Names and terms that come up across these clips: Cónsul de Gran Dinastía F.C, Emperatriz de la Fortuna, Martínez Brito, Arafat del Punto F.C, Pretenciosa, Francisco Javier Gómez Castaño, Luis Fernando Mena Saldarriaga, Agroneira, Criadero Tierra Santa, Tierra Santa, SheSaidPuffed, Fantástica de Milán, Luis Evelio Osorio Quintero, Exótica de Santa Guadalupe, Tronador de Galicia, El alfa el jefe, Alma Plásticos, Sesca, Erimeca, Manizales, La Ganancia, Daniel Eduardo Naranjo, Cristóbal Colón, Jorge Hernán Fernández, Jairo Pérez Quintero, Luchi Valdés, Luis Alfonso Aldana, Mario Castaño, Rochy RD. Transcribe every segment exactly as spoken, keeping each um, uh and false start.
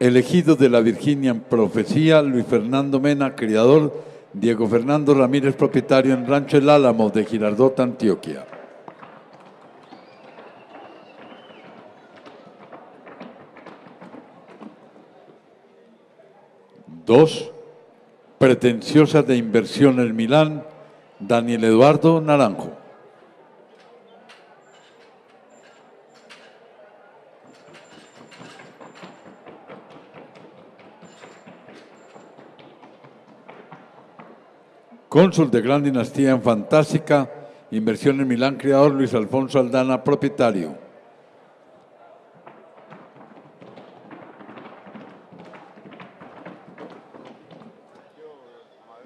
Elegido de la Virginia en Profecía, Luis Fernando Mena, criador, Diego Fernando Ramírez, propietario en Rancho El Álamo de Girardota, Antioquia. Dos, Pretenciosa de Inversiones Milán, Daniel Eduardo Naranjo. Cónsul de Gran Dinastía en Fantástica, Inversión en Milán, criador Luis Alfonso Aldana, propietario.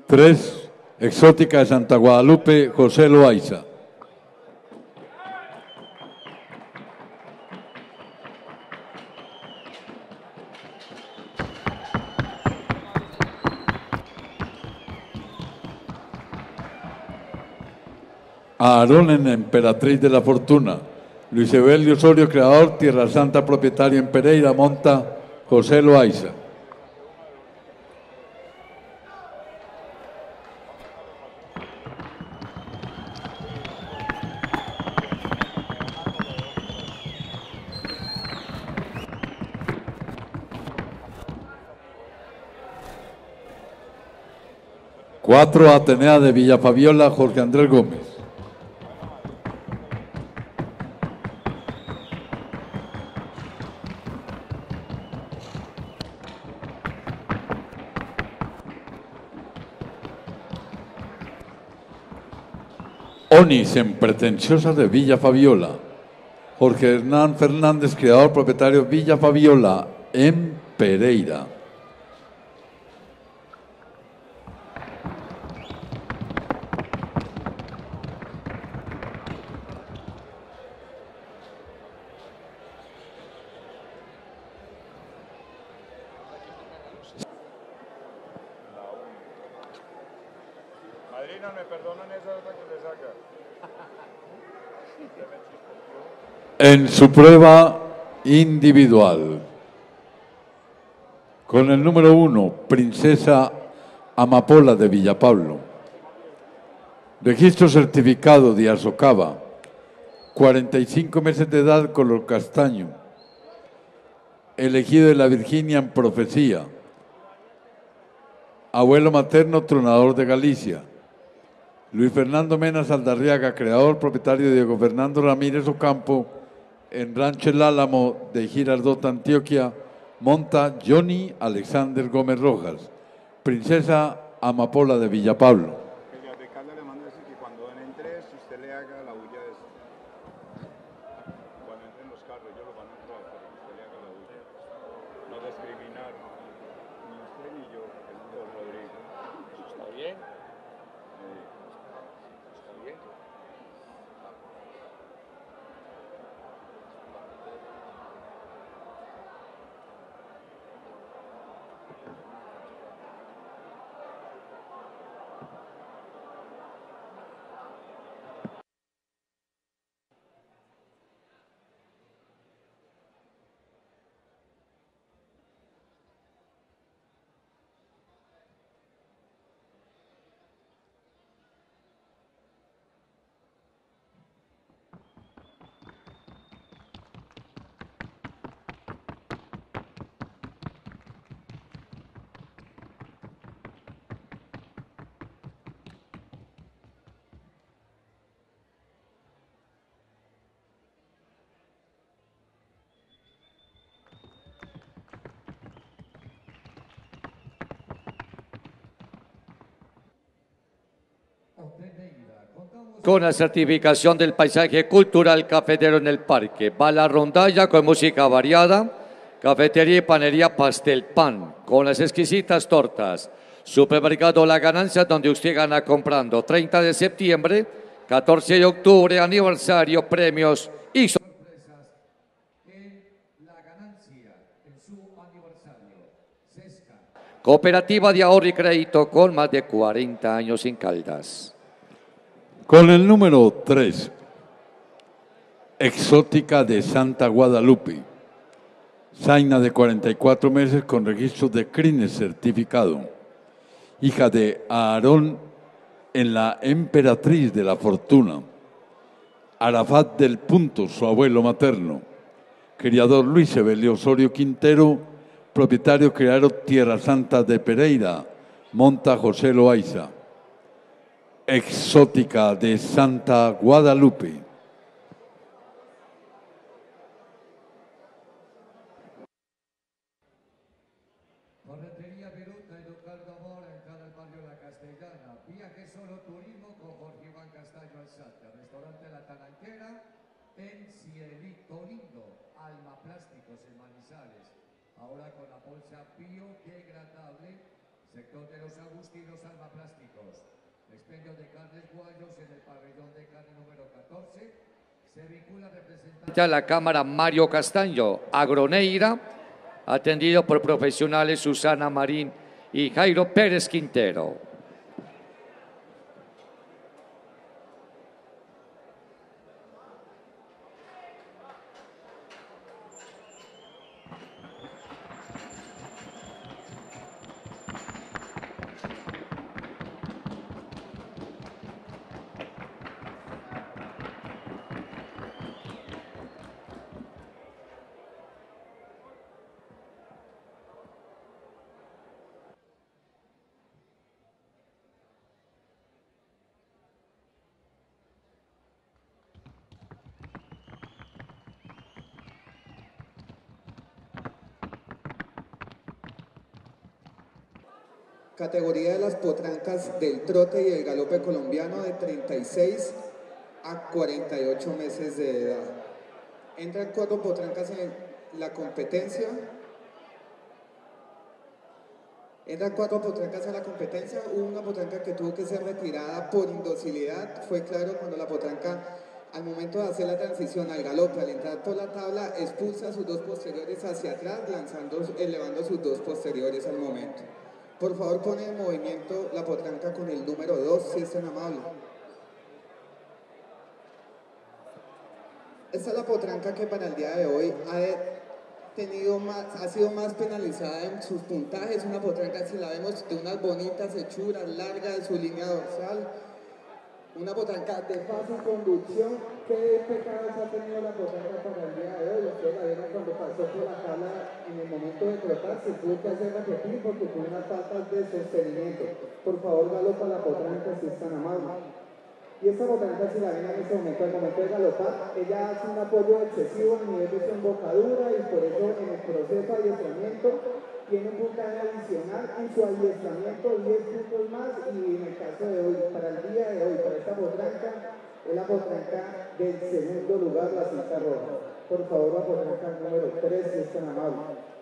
Tres, Exótica de Santa Guadalupe, José Loaiza. Aarón en Emperatriz de la Fortuna, Luis Evelio Osorio, creador, Tierra Santa, propietario en Pereira, monta José Loaiza. Cuatro, Atenea de Villa Fabiola, Jorge Andrés Gómez. Onis en Pretenciosa de Villa Fabiola, Jorge Hernán Fernández, creador, propietario Villa Fabiola en Pereira. En su prueba individual, con el número uno, Princesa Amapola de Villa Pablo, registro certificado de Azocaba, cuarenta y cinco meses de edad, color castaño, elegido de la Virginia en Profecía, abuelo materno Tronador de Galicia, Luis Fernando Mena Saldarriaga, creador, propietario Diego Fernando Ramírez Ocampo, en Rancho El Álamo de Girardota, Antioquia, monta Johnny Alexander Gómez Rojas, Princesa Amapola de Villa Pablo. Con la certificación del paisaje cultural cafetero en el parque, va la rondalla con música variada, cafetería y panería Pastel Pan, con las exquisitas tortas. Supermercado La Ganancia, donde usted gana comprando. treinta de septiembre, catorce de octubre, aniversario, premios y sorpresas en La Ganancia, en su aniversario. Sesca. Cooperativa de ahorro y crédito con más de cuarenta años en Caldas. Con el número tres, Exótica de Santa Guadalupe, Zaina de cuarenta y cuatro meses con registros de crines certificado, hija de Aarón en la Emperatriz de la Fortuna, Arafat del Punto, su abuelo materno, criador Luis Evelio Osorio Quintero, propietario Criadero Tierra Santa de Pereira, monta José Loaiza. Exótica de Santa Guadalupe. Ferretería Viruta y local de amor en cada barrio La Castellana. Viaje solo turismo con Jorge Iván Castaño Alzate. Restaurante La Talanquera en Cielito Lindo. Alma Plásticos en Manizales. Ahora con la bolsa biodegradable. Sector de los Agustinos Alma Plásticos. Expendio de carnes guayos en el pabellón de carne número catorce. Se vincula representante a la Cámara Mario Castaño, Agroneira, atendido por profesionales Susana Marín y Jairo Pérez Quintero. Categoría de las potrancas del trote y el galope colombiano de treinta y seis a cuarenta y ocho meses de edad. Entran cuatro potrancas en la competencia. Entran cuatro potrancas en la competencia. Hubo una potranca que tuvo que ser retirada por indocilidad. Fue claro cuando la potranca, al momento de hacer la transición al galope, al entrar por la tabla, expulsa sus dos posteriores hacia atrás, lanzando, elevando sus dos posteriores al momento. Por favor, pone en movimiento la potranca con el número dos, si es tan amable. Esta es la potranca que para el día de hoy ha, tenido más, ha sido más penalizada en sus puntajes. Una potranca, si la vemos, de unas bonitas hechuras, larga de su línea dorsal. Una potranca de fácil conducción. ¿Qué pecados ha tenido la potranca para el día de hoy? Ustedes la vieron cuando pasó por la tabla en el momento de trotar, se tuvo que hacer repetir porque tuvo unas faltas de sostenimiento. Por favor, galopa la potranca si es tan amable. Y esta potranca, si la ven en este momento, al momento de galopar, ella hace un apoyo excesivo a nivel de su embocadura y por eso en el proceso de adiestramiento tiene un puntaje adicional en su adiestramiento, diez puntos más. Y en el caso de hoy, para el día de hoy, para esta potranca, es la potranca del segundo lugar, la cinta roja. Por favor, la potranca número tres, si es tan amable.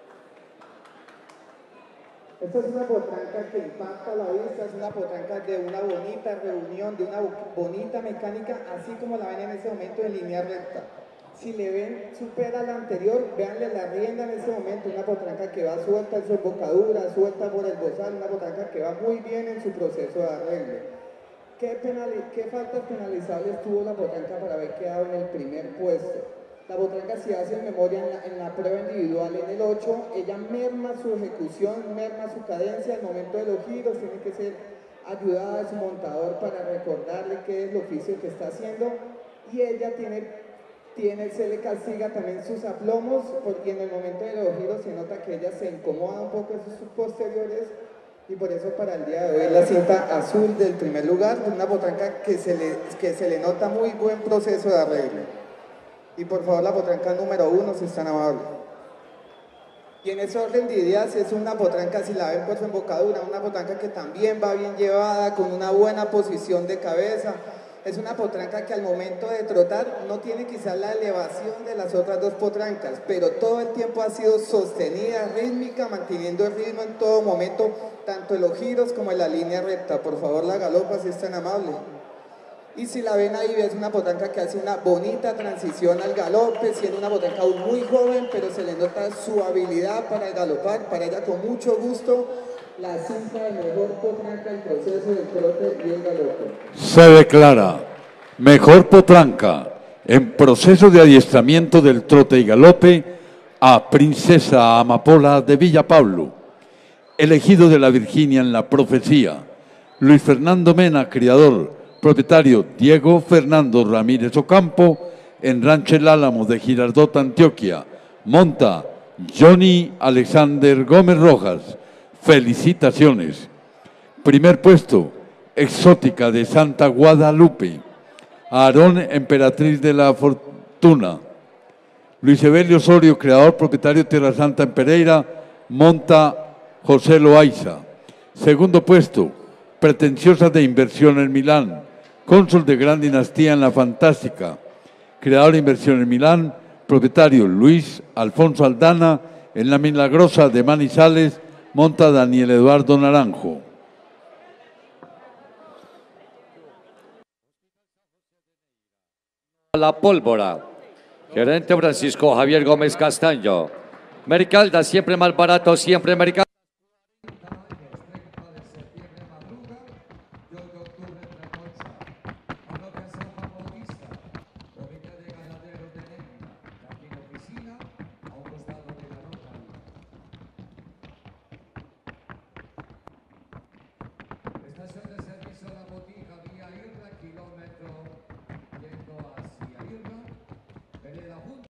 Esta es una potranca que impacta la vista, es una potranca de una bonita reunión, de una bonita mecánica, así como la ven en este momento en línea recta. Si le ven, supera la anterior, véanle la rienda en este momento, una potranca que va suelta en su embocadura, suelta por el bozal, una potranca que va muy bien en su proceso de arreglo. ¿Qué, ¿Qué faltas penalizables tuvo la potranca para haber quedado en el primer puesto? La potranca, si hace memoria en la, en la prueba individual en el ocho, ella merma su ejecución, merma su cadencia al momento de los giros, tiene que ser ayudada de su montador para recordarle qué es el oficio que está haciendo, y ella tiene, tiene se le castiga también sus aplomos, porque en el momento de los giros se nota que ella se incomoda un poco en sus posteriores. Y por eso para el día de hoy la cinta azul del primer lugar, una potranca que se le, que se le nota muy buen proceso de arreglo. Y por favor la potranca número uno, si es tan amable. Y en ese orden de ideas es una potranca, si la ven por su embocadura, una potranca que también va bien llevada, con una buena posición de cabeza. Es una potranca que al momento de trotar no tiene quizás la elevación de las otras dos potrancas, pero todo el tiempo ha sido sostenida, rítmica, manteniendo el ritmo en todo momento, tanto en los giros como en la línea recta. Por favor, la galopa si es tan amable. Y si la ven ahí, es una potranca que hace una bonita transición al galope, siendo una potranca aún muy joven, pero se le nota su habilidad para galopar, para ella con mucho gusto. La cinta de mejor potranca, el proceso del trote y el galope. Se declara mejor potranca en proceso de adiestramiento del trote y galope a Princesa Amapola de Villa Pablo, Elegido de la Virginia en la Profecía, Luis Fernando Mena, criador, propietario Diego Fernando Ramírez Ocampo en Rancho El Álamo de Girardota, Antioquia, monta Johnny Alexander Gómez Rojas. Felicitaciones. Primer puesto, Exótica de Santa Guadalupe, Aarón, Emperatriz de la Fortuna. Luis Evelio Osorio, creador, propietario Tierra Santa en Pereira, monta José Loaiza. Segundo puesto, Pretenciosa de Inversiones Milán, Cónsul de Gran Dinastía en la Fantástica, creador de Inversiones Milán, propietario Luis Alfonso Aldana en la Milagrosa de Manizales, monta Daniel Eduardo Naranjo. La Pólvora, gerente Francisco Javier Gómez Castaño. Mercalda, siempre más barato, siempre Mercalda.